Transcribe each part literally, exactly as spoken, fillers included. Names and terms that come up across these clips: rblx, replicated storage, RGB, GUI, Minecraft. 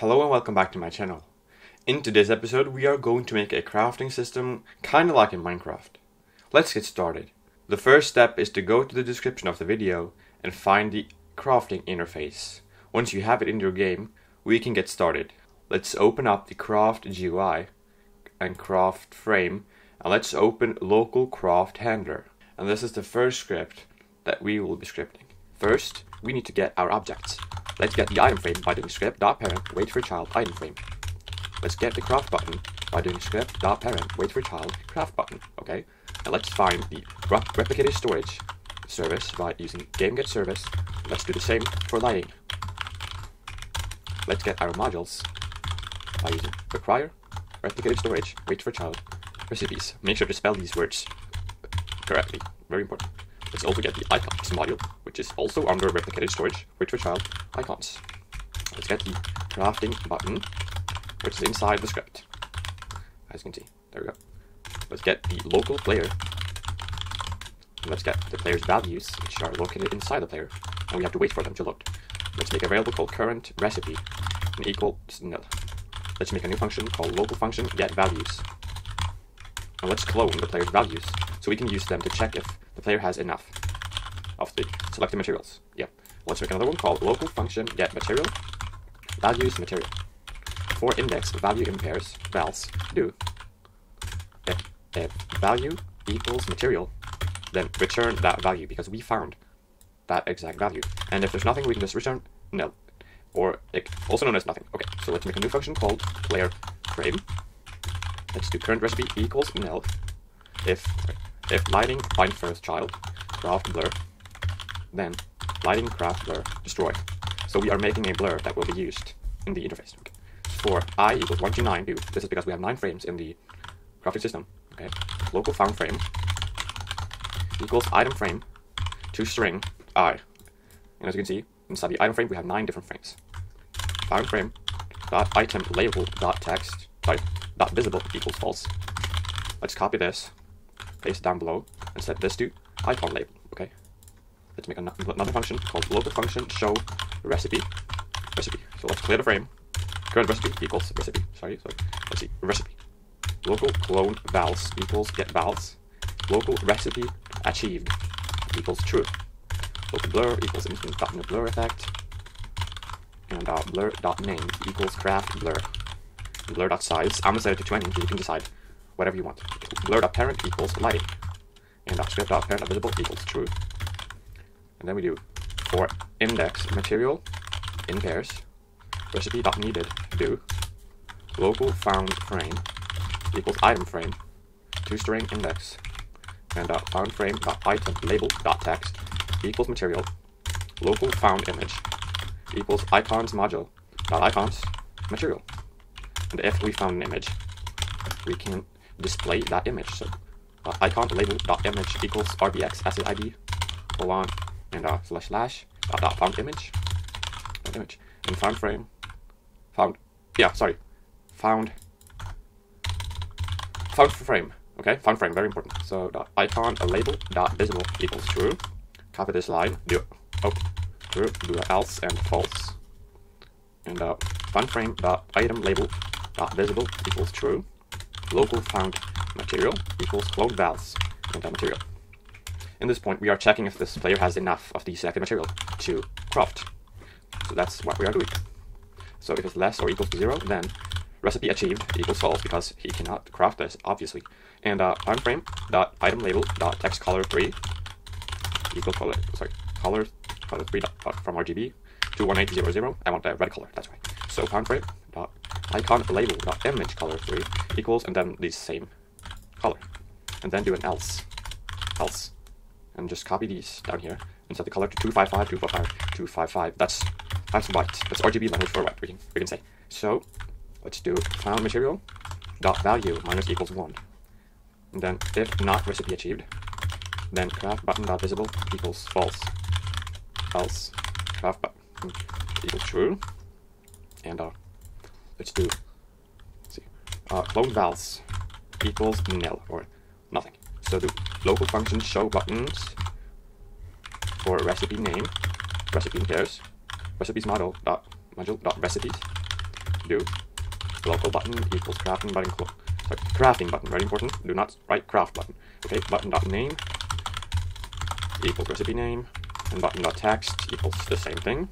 Hello and welcome back to my channel. In today's episode we are going to make a crafting system kinda like in Minecraft. Let's get started. The first step is to go to the description of the video and find the crafting interface. Once you have it in your game, we can get started. Let's open up the craft G U I and craft frame, and let's open local craft handler. And this is the first script that we will be scripting. First, we need to get our objects. Let's get the item frame by doing script.parent wait for child item frame. Let's get the craft button by doing script.parent wait for child craft button. Okay, and let's find the replicated storage service by using game get service. Let's do the same for lighting. Let's get our modules by using require replicated storage wait for child recipes. Make sure to spell these words correctly. Very important. Let's also get the icons module, which is also under replicated storage, wait for child icons. Let's get the crafting button, which is inside the script. As you can see, there we go. Let's get the local player. Let's get the player's values, which are located inside the player, and we have to wait for them to load. Let's make a variable called current recipe and equal nil. Let's make a new function called local function get values, and let's clone the player's values so we can use them to check if the player has enough of the selected materials. Yep. Let's make another one called local function get material values material. For index value impairs vals do if, if value equals material, then return that value because we found that exact value. And if there's nothing, we can just return nil, or it, also known as nothing. Okay. So let's make a new function called player frame. Let's do current recipe equals nil if If lighting find first child, craft blur, then lighting craft blur destroy. So we are making a blur that will be used in the interface. Okay. For I equals one to nine do. This is because we have nine frames in the crafting system. Okay. Local found frame equals item frame to string I. And as you can see, inside the item frame we have nine different frames. Found frame dot item label dot text type dot visible equals false. Let's copy this. Paste down below and set this to icon label. Okay, let's make another function called local function show recipe recipe. So let's clear the frame. Current recipe equals recipe. Sorry, sorry. Let's see recipe. Local clone vals equals get vals. Local recipe achieved equals true. Local blur equals instance dot blur effect. And uh, blur dot name equals craft blur. Blur dot size. I'm gonna set it to twenty, so you can decide whatever you want. Blur.parent equals lighting. And script.parent visible equals true. And then we do for index material in pairs recipe.needed do local found frame equals item frame to string index. And uh, found frame dot item label dot text equals material local found image equals icons module dot icons material. And if we found an image, we can display that image. So uh, icon label dot image equals R B X asset I D colon and uh, slash slash dot, dot found image dot image and found frame found yeah sorry found found frame. Okay, found frame, very important. So dot icon label dot visible equals true. Copy this line, do oh true do else and false. And uh, found frame dot item label dot visible equals true. Local found material equals clone vals and that material. In this point, we are checking if this player has enough of the selected material to craft. So that's what we are doing. So if it's less or equals to zero, then recipe achieved equals false because he cannot craft this, obviously. And uh, time frame dot item label dot text color three equals color sorry color color three dot, dot, from R G B to one eight zero zero. I want the red color. That's why. So time frame dot icon label dot image color three equals and then the same color, and then do an else else and just copy these down here and set the color to two five five, two four five, two five five. That's that's white. That's R G B language for white. We can we can say. So let's do found material dot value minus equals one, and then if not recipe achieved, then craft button dot visible equals false, else craft button equals true, and uh, let's do let's see uh, clone vals equals nil or nothing. So do local function show buttons for recipe name recipe in pairs recipes model dot module dot recipes do local button equals crafting button, sorry, crafting button, very important, do not write craft button. Okay, button.name equals recipe name, and button.text equals the same thing,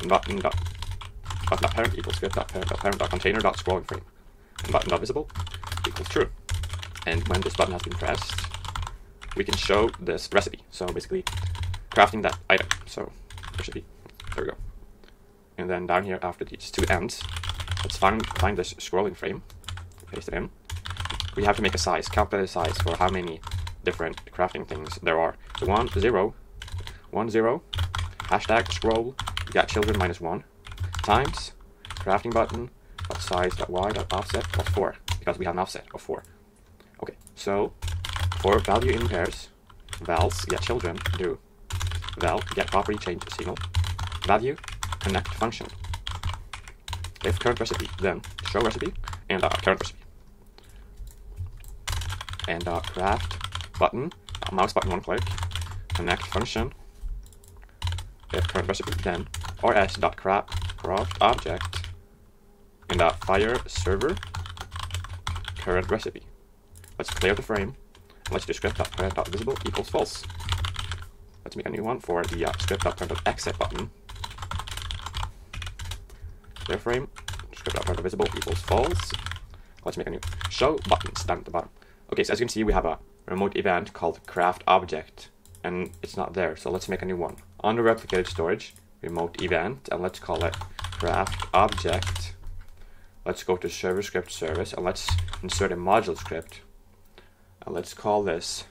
and button.parent equals script.parent.parent.container.scrolling frame, and button.visible equals true. And when this button has been pressed, we can show this recipe. So basically crafting that item. So recipe, there we go. And then down here after these two ends, let's find, find this scrolling frame, paste it in. We have to make a size, calculate a size for how many different crafting things there are. So one, zero, one, zero, hashtag scroll, you got children minus one, times crafting button, dot size, dot y, dot offset, plus four, because we have an offset of four. Okay, so for value in pairs, vals, get children, do val, get property change signal, value, connect function. If current recipe, then show recipe, and uh, current recipe. And uh, craft button, uh, mouse button one click, connect function. If current recipe, then rs.craft craft object, and uh, fire server current recipe. Let's clear the frame. Let's do script.parent.visible equals false. Let's make a new one for the uh, script.parent.exit button. Clear frame. Script.parent.visible equals false. Let's make a new show buttons down at the bottom. Okay, so as you can see, we have a remote event called craft object, and it's not there. So let's make a new one under replicated storage, remote event, and let's call it craft object. Let's go to server script service, and let's insert a module script. And let's call this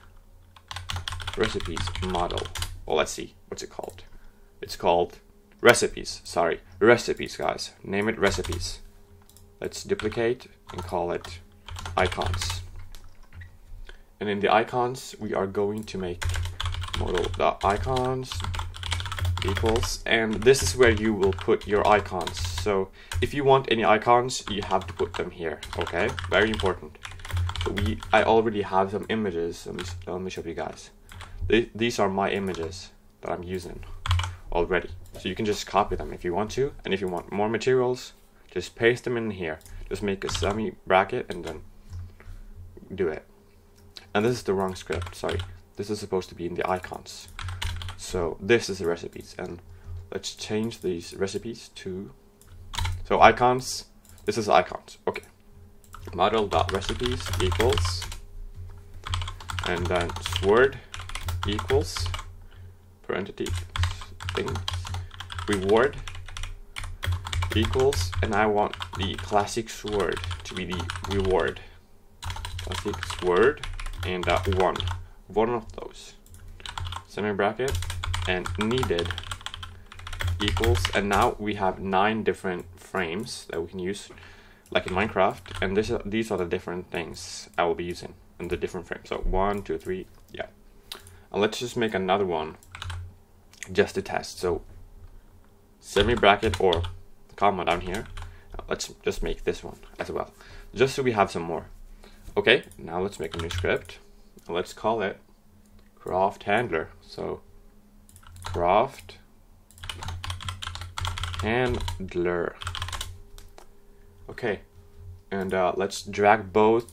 recipes model. Well, let's see, what's it called? It's called recipes, sorry, recipes, guys. Name it recipes. Let's duplicate and call it icons. And in the icons, we are going to make model.icons equals, and this is where you will put your icons. So if you want any icons, you have to put them here, okay? Very important. We, I already have some images. Let me, let me show you guys. They, these are my images that I'm using already. So you can just copy them if you want to, and if you want more materials, just paste them in here. Just make a semi bracket and then do it. And this is the wrong script. Sorry, this is supposed to be in the icons. So this is the recipes, and let's change these recipes to so icons. This is icons. Okay. Model.recipes equals, and then sword equals parentity thing reward equals, and I want the classic sword to be the reward, classic sword, and uh, one one of those semi bracket and needed equals, and now we have nine different frames that we can use like in Minecraft, and this, these are the different things I will be using in the different frames. So one, two, three, yeah. And let's just make another one just to test. So semi bracket or comma down here. Let's just make this one as well, just so we have some more. Okay, now let's make a new script. Let's call it craft handler. So craft handler. Okay, and uh, let's drag both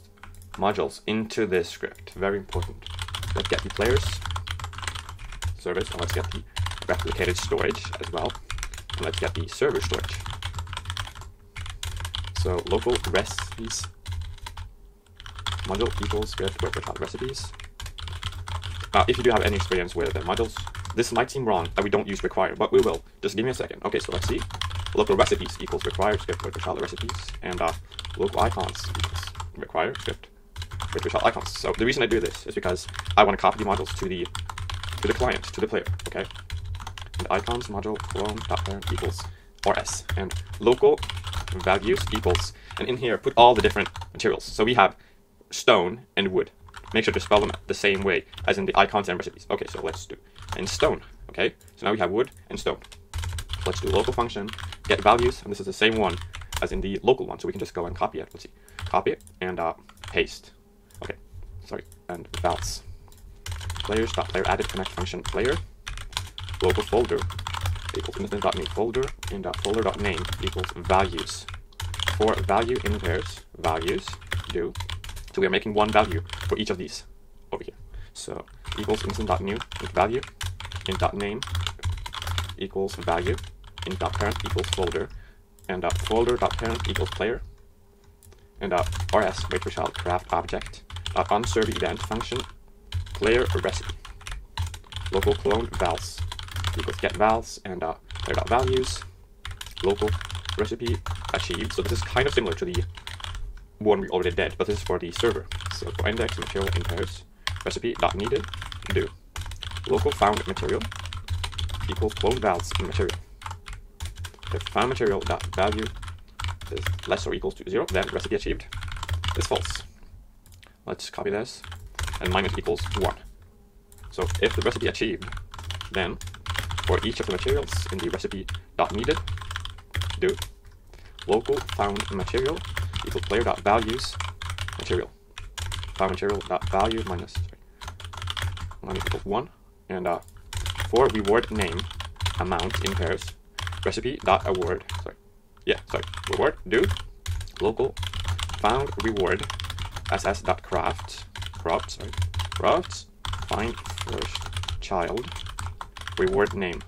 modules into this script. Very important. Let's get the players service, and let's get the replicated storage as well. And let's get the server storage. So local recipes module equals script where we have recipes. Uh, if you do have any experience with the modules, this might seem wrong that we don't use require, but we will. Just give me a second. Okay, so let's see. Local recipes equals require script with child recipes, and uh, local icons equals require script with child icons. So the reason I do this is because I want to copy the modules to the to the client, to the player. Okay. And icons module clone dot parent equals rs, and local values equals, and in here put all the different materials. So we have stone and wood. Make sure to spell them the same way as in the icons and recipes. Okay, so let's do and stone. Okay, so now we have wood and stone. Let's do local function, get values, and this is the same one as in the local one, so we can just go and copy it. Let's see, copy it and uh, paste. Okay, sorry, and vals. Players.player added connect function player, local folder, equals instance.new folder, in that folder.name equals values. For value in pairs, values do. So we are making one value for each of these over here. So equals instance.new with value, in dot name equals value, in dot parent equals folder, and dot folder dot parent equals player, and dot rs wait for child craft object dot onSurvey event function player recipe local clone vals equals get vals, and dot player dot values local recipe achieved. So this is kind of similar to the one we already did, but this is for the server. So for index material in pairs, recipe dot needed do local found material equals clone vals in material. If found material dot value is less or equals to zero, then recipe achieved is false. Let's copy this and minus equals one. So if the recipe achieved, then for each of the materials in the recipe dot needed do local found material equals player dot values material found material dot value minus minus equals one, and uh, for reward name amount in pairs recipe dot award sorry yeah sorry reward do local found reward ss dot craft cropped sorry crafts find first child reward name.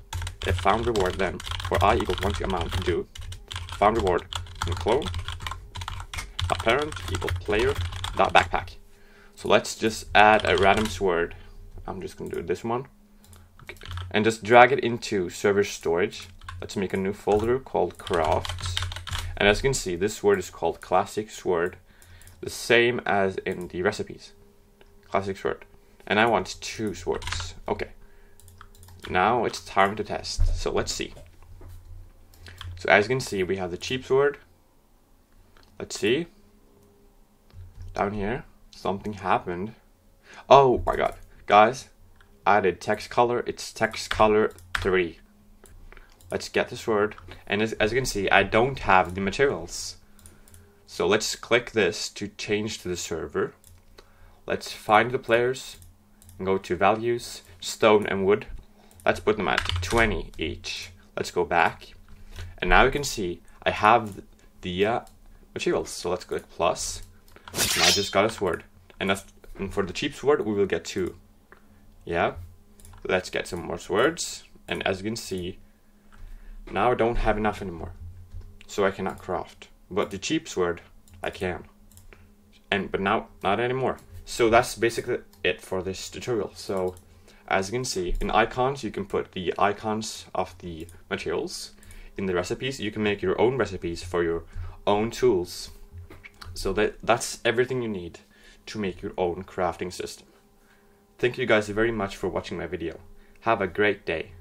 If found reward, then for I equals one to amount do found reward and clone dot parent equals player dot backpack. So let's just add a random sword. I'm just gonna do this one, okay, and just drag it into server storage. Let's make a new folder called crafts, and as you can see, this sword is called classic sword, the same as in the recipes, classic sword. And I want two swords. Okay, now it's time to test. So let's see. So as you can see, we have the cheap sword. Let's see. Down here, something happened. Oh my god, guys! I did text color. It's text color three. Let's get the sword, and as, as you can see, I don't have the materials. So let's click this to change to the server. Let's find the players, and go to values, stone and wood. Let's put them at twenty each. Let's go back, and now you can see I have the uh, materials. So let's click plus, and I just got a sword. And, that's, and for the cheap sword, we will get two. Yeah, let's get some more swords, and as you can see, now I don't have enough anymore, so I cannot craft. But the cheap sword, I can. And but now, not anymore. So that's basically it for this tutorial. So as you can see, in icons, you can put the icons of the materials. In the recipes, you can make your own recipes for your own tools. So that, that's everything you need to make your own crafting system. Thank you guys very much for watching my video. Have a great day.